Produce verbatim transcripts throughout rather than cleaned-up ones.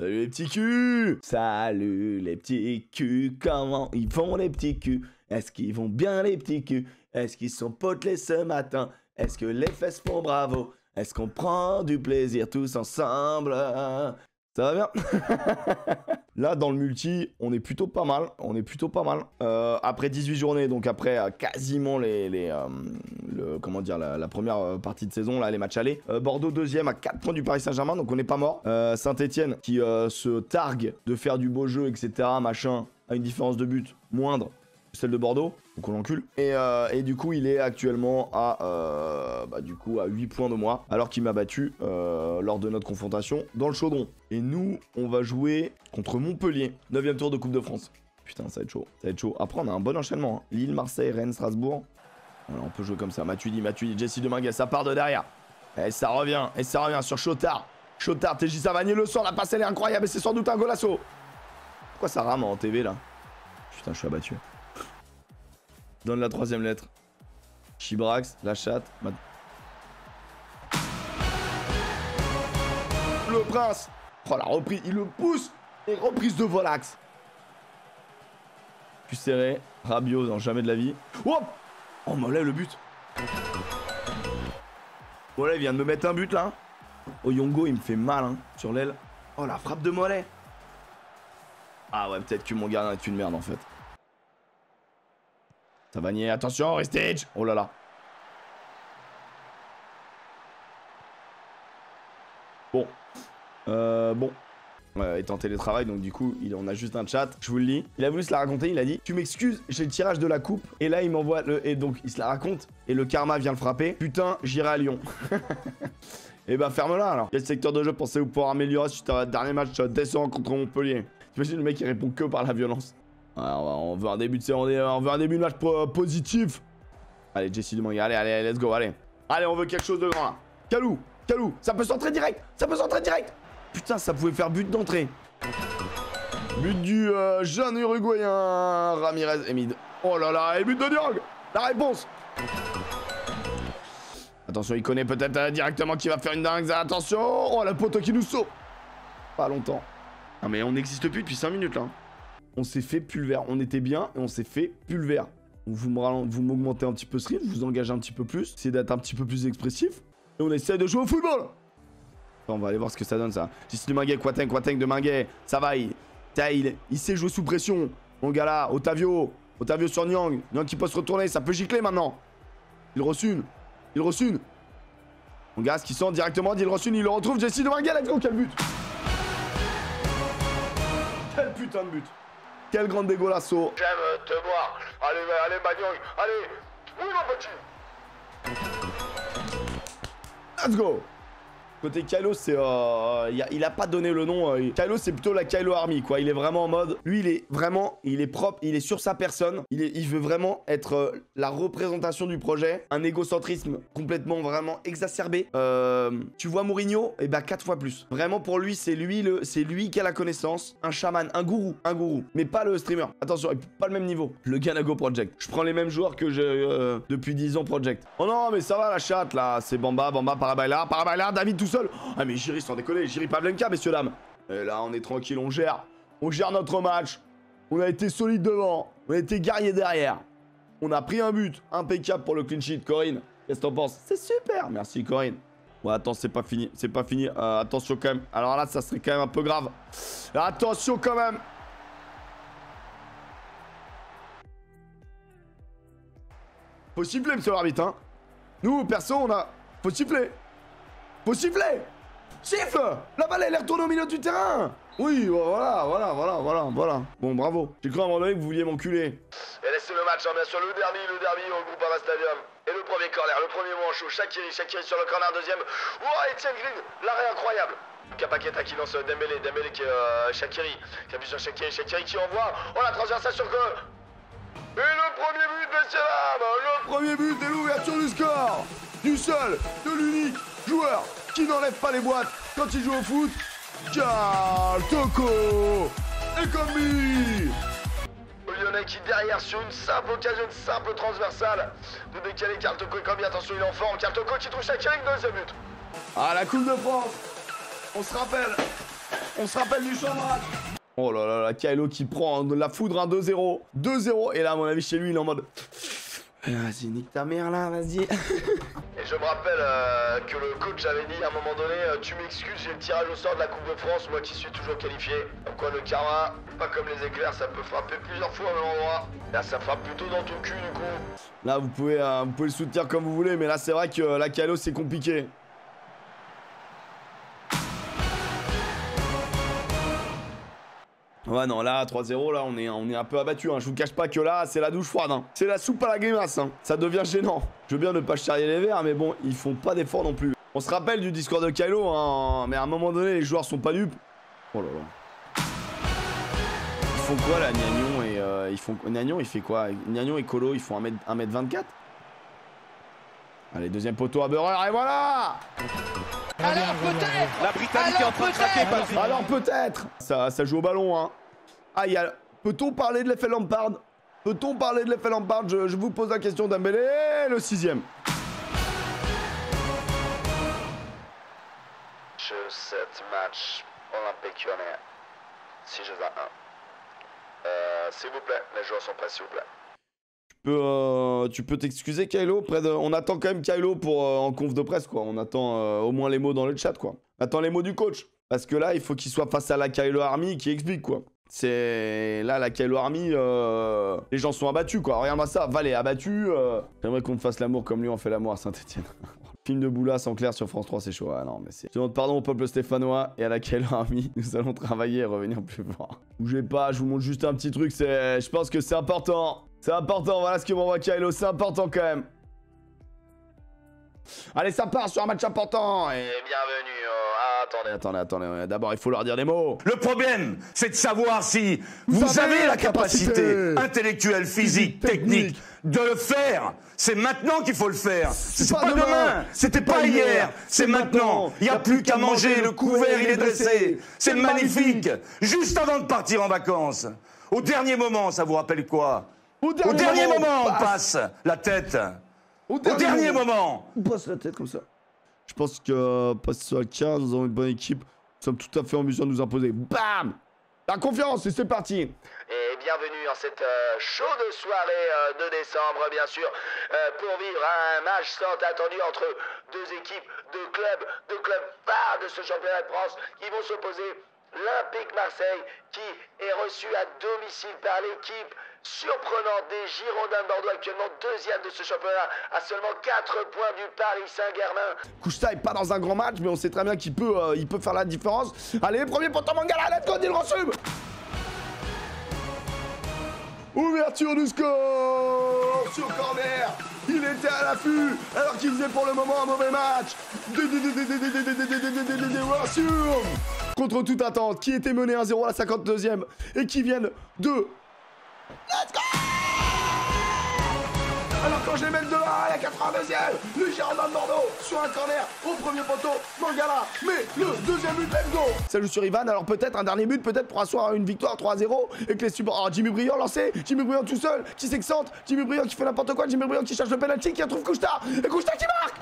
Salut les petits culs! Salut les petits culs! Comment ils vont les petits culs? Est-ce qu'ils vont bien les petits culs? Est-ce qu'ils sont potelés ce matin? Est-ce que les fesses font bravo? Est-ce qu'on prend du plaisir tous ensemble? Ça va bien? Là, dans le multi, on est plutôt pas mal. On est plutôt pas mal. Euh, après dix-huit journées, donc après euh, quasiment les... les euh, le, comment dire, la, la première partie de saison, là, les matchs allés. Euh, Bordeaux deuxième à quatre points du Paris Saint-Germain, donc on n'est pas mort. Euh, Saint-Étienne qui euh, se targue de faire du beau jeu, et cetera, machin, à une différence de but moindre que celle de Bordeaux. Donc on l'encule. Et, euh, et du coup, il est actuellement à, euh, bah, du coup, à huit points de moi, alors qu'il m'a battu euh, lors de notre confrontation dans le chaudron. Et nous, on va jouer contre Montpellier, neuvième tour de Coupe de France. Putain, ça va être chaud, ça va être chaud. Après, on a un bon enchaînement, hein. Lille, Marseille, Rennes, Strasbourg. Voilà, on peut jouer comme ça. Matuidi, Matuidi, Jesse Deminguez, ça part de derrière. Et ça revient, et ça revient sur Chotard. Chotard, T J Savanier, le sort, la passe, elle est incroyable, et c'est sans doute un golasso. Pourquoi ça rame en T V, là? Putain, je suis abattu. Donne la troisième lettre. Chibrax, la chatte. Mat le prince. Oh la reprise, il le pousse. Et reprise de Volax. Plus serré. Rabiot dans jamais de la vie. Oh, oh Mollet le but. Mollet vient de me mettre un but là. Oh Yongo il me fait mal hein, sur l'aile. Oh la frappe de Mollet. Ah ouais peut-être que mon gardien est une merde en fait. Savanier, attention, restage. Oh là là. Bon. Euh, bon. Euh, est en télétravail, donc du coup, il, on a juste un chat. Je vous le lis. Il a voulu se la raconter, il a dit « Tu m'excuses, j'ai le tirage de la coupe. » Et là, il m'envoie le... Et donc, il se la raconte. Et le karma vient le frapper. Putain, j'irai à Lyon. Et bah, ferme-la alors. Quel secteur de jeu pensez-vous pouvoir améliorer si le dernier match descend contre Montpellier? T'imagines le mec qui répond que par la violence. Alors, on veut un début de séance, on veut un début de match positif. Allez, Jesse Deminguez, allez, allez, let's go, allez. Allez, on veut quelque chose de grand là. Calou, Calou, ça peut s'entrer direct, ça peut s'entrer direct. Putain, ça pouvait faire but d'entrée. But du euh, jeune Uruguayen Ramirez Emide. Oh là là, et but de Niang. La réponse. Attention, il connaît peut-être euh, directement qui va faire une dingue. Attention, oh le poteau qui nous sauve. Pas longtemps. Non mais on n'existe plus depuis cinq minutes là. On s'est fait pulvère. On était bien et on s'est fait pulvère. Vous m'augmentez un petit peu ce rythme, vous engagez un petit peu plus. Essayez d'être un petit peu plus expressif. Et on essaie de jouer au football. Attends, on va aller voir ce que ça donne ça. Jesse Deminguez, Quateng, Quateng, Deminguez. Ça va, il, il, il sait jouer sous pression. Mon gars là, Otavio. Otavio sur Niang. Niang qui peut se retourner, ça peut gicler maintenant. Il reçune. Il reçune. Mon gars, ce qui sent directement, il reçune, il le retrouve. Jesse Deminguez, let's go, quel but. Quel putain de but. Quel grand dégolasso. J'aime te voir. Allez, allez, Magnon. Allez. Oui, mon petit. Let's go. Côté Kylo, c'est... Euh, il a pas donné le nom. Euh, Kylo, c'est plutôt la Kylo Army, quoi. Il est vraiment en mode... Lui, il est vraiment... Il est propre. Il est sur sa personne. Il, est, il veut vraiment être euh, la représentation du projet. Un égocentrisme complètement, vraiment exacerbé. Euh, tu vois Mourinho? Eh ben, quatre fois plus. Vraiment, pour lui, c'est lui le, c'est lui qui a la connaissance. Un chaman, un gourou. Un gourou. Mais pas le streamer. Attention, pas le même niveau. Le Ganago Project. Je prends les mêmes joueurs que j'ai euh, depuis dix ans Project. Oh non, mais ça va, la chatte, là. C'est Bamba, Bamba, Parabaila, Parabaila, David, tout seul. Ah mais Jiri, sans décoller, Jiri Pavlenka, messieurs dames. Et là on est tranquille, on gère. On gère notre match. On a été solide devant. On a été guerrier derrière. On a pris un but impeccable pour le clean sheet. Corinne, qu'est-ce que t'en penses? C'est super. Merci Corinne. Ouais attends, c'est pas fini. C'est pas fini. Euh, attention quand même. Alors là ça serait quand même un peu grave. Attention quand même. Faut siffler monsieur l'arbitre hein. Nous perso on a... Faut siffler. Faut siffler! Siffle! La balle, elle est retournée au milieu du terrain! Oui, voilà, voilà, voilà, voilà, voilà. Bon, bravo. J'ai cru à un moment donné que vous vouliez m'enculer. Et laissez le match, hein, bien sûr, le derby, le derby au Groupama Stadium. Et le premier corner, le premier manche, Shaqiri, Shaqiri sur le corner, deuxième. Oh, Etienne Green, l'arrêt incroyable! Kapaketa qui lance Dembélé, Dembélé qui est euh, Shaqiri, qui appuie sur Shaqiri, Shaqiri qui envoie. Oh, la transversale sur que. Et le premier but, messieurs dames! Le premier but et l'ouverture du score! Du seul, de l'unique joueur qui n'enlève pas les boîtes quand il joue au foot, Karl Toko Ekomi. Lyonnais qui derrière sur une simple occasion, une simple transversale de décaler Karl Toko Ekomi. Attention, il est en forme. Karl Toko qui trouve Shaqiri, deuxième but. Ah, la Coupe de France, on se rappelle, On se rappelle du chambrage. Oh là là là, Kylo qui prend hein, la foudre, hein, deux zéro. deux zéro, et là, à mon avis, chez lui, il est en mode... Vas-y, nique ta mère, là, vas-y. Et je me rappelle euh, que le coach avait dit à un moment donné, euh, tu m'excuses, j'ai le tirage au sort de la Coupe de France, moi qui suis toujours qualifié. Comme quoi le karma, pas comme les éclairs, ça peut frapper plusieurs fois au même endroit. Là, ça frappe plutôt dans ton cul, du coup. Là, vous pouvez, euh, vous pouvez le soutenir comme vous voulez, mais là, c'est vrai que euh, la Kylo, c'est compliqué. Ouais non, là trois zéro, là on est, on est un peu abattu hein. Je vous cache pas que là c'est la douche froide hein. C'est la soupe à la grimace hein. Ça devient gênant. Je veux bien ne pas charrier les verts, mais bon, ils font pas d'efforts non plus. On se rappelle du discours de Kylo hein. Mais à un moment donné les joueurs sont pas dupes. Oh là là. Ils font quoi là, Niang et euh, ils font... Niang il fait quoi? Niang et Colo ils font un mètre vingt-quatre. Allez, deuxième poteau à beurreur et voilà. Alors peut-être. La Britannique est en train de craquer. Alors peut-être. Ça, ça joue au ballon hein. Ah, il y a... Peut-on parler de l'effet Lampard? Peut-on parler de l'effet Lampard? je, je vous pose la question, Dembélé, le sixième. Je sept match Olympique Lyonnais. Si je vais un. Euh, s'il vous plaît, les joueurs sont prêts, s'il vous plaît. Euh, tu peux t'excuser Kylo près de... On attend quand même Kylo pour, euh, en conf de presse quoi. On attend euh, au moins les mots dans le chat quoi. On attend les mots du coach. Parce que là il faut qu'il soit face à la Kylo Army qui explique quoi. C'est... Là la Kylo Army euh... les gens sont abattus quoi. Regarde-moi ça, Valé abattu euh... J'aimerais qu'on me fasse l'amour comme lui on fait l'amour à Saint-Étienne. Film de Boulas en clair sur France trois, c'est chaud. Ah non mais c'est... Je demande pardon au peuple stéphanois et à la Kylo Army. Nous allons travailler et revenir plus fort. Bougez pas, je vous montre juste un petit truc. C'est... Je pense que c'est important. C'est important, voilà ce que m'envoie Kylo, c'est important quand même. Allez, ça part sur un match important. Et bienvenue. Oh, attendez, attendez, attendez. D'abord, il faut leur dire des mots. Le problème, c'est de savoir si vous, vous avez, avez la capacité, capacité intellectuelle, physique, technique, technique de le faire. C'est maintenant qu'il faut le faire. C'est pas, pas demain, c'était pas hier, c'est maintenant. Il n'y a plus qu'à manger, le couvert il est dressé. C'est magnifique. magnifique. Juste avant de partir en vacances. Au dernier moment, ça vous rappelle quoi? Au dernier, Au dernier moment, moment on passe, passe la tête. Au dernier, Au dernier moment, moment on passe la tête comme ça. Je pense que passer à quinze, nous avons une bonne équipe. Nous sommes tout à fait en mesure de nous imposer. Bam! La confiance et c'est parti. Et bienvenue en cette euh, chaude soirée euh, de décembre, bien sûr, euh, pour vivre un match tant attendu entre deux équipes, deux clubs, deux clubs phares de ce championnat de France qui vont s'opposer. L'Olympique Marseille qui est reçu à domicile par l'équipe surprenante des Girondins de Bordeaux, actuellement deuxième de ce championnat à seulement quatre points du Paris Saint-Germain. Kouchta est pas dans un grand match mais on sait très bien qu'il peut, euh, il peut faire la différence. Allez, premier poteau Mangala, let's go, dit le grand sub. Ouverture du score sur corner. Il était à l'affût alors qu'il faisait pour le moment un mauvais match. Contre toute attente, qui était mené un zéro à la cinquante-deuxième et qui viennent de... Let's go! Alors quand je les mène de un à la quatre-vingt-deuxième, le Girondin de Bordeaux sur un corner au premier poteau, Mangala met le deuxième but, let's go! Ça joue sur Ivan, alors peut-être un dernier but, peut-être pour asseoir une victoire trois zéro et que les supporters... Alors Jimmy Briand lancé, Jimmy Briand tout seul, qui s'excente, Jimmy Briand qui fait n'importe quoi, Jimmy Briand qui cherche le penalty, qui retrouve Kouchta, et Kouchta qui marque!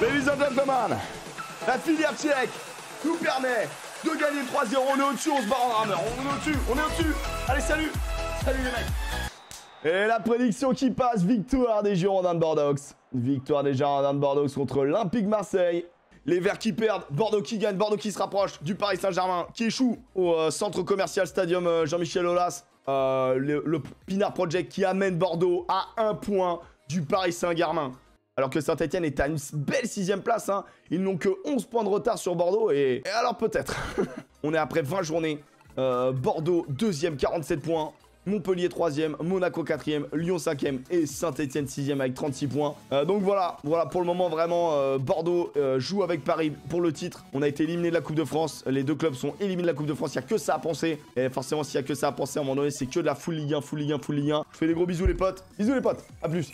Ladies and gentlemen, la filière Tchèque nous permet de gagner trois zéro. On est au-dessus, on se barre en rameur. On est au-dessus, on est au-dessus. Allez, salut. Salut les mecs. Et la prédiction qui passe, victoire des Girondins de Bordeaux. Victoire des Girondins de Bordeaux contre l'Olympique Marseille. Les Verts qui perdent, Bordeaux qui gagne, Bordeaux qui se rapproche du Paris Saint-Germain, qui échoue au euh, centre commercial Stadium euh, Jean-Michel Aulas. Euh, le, le Pinard Project qui amène Bordeaux à un point du Paris Saint-Germain. Alors que Saint-Étienne est à une belle sixième place, hein. Ils n'ont que onze points de retard sur Bordeaux et, et alors peut-être. On est après vingt journées, euh, Bordeaux deuxième, quarante-sept points, Montpellier troisième, Monaco quatrième, Lyon cinquième et Saint-Étienne sixième avec trente-six points. Euh, donc voilà, voilà pour le moment vraiment, euh, Bordeaux euh, joue avec Paris pour le titre. On a été éliminé de la Coupe de France, les deux clubs sont éliminés de la Coupe de France, il n'y a que ça à penser. Et forcément s'il n'y a que ça à penser, à un moment donné c'est que de la full Ligue un, full Ligue un, full Ligue un. Je fais des gros bisous les potes, bisous les potes, à plus.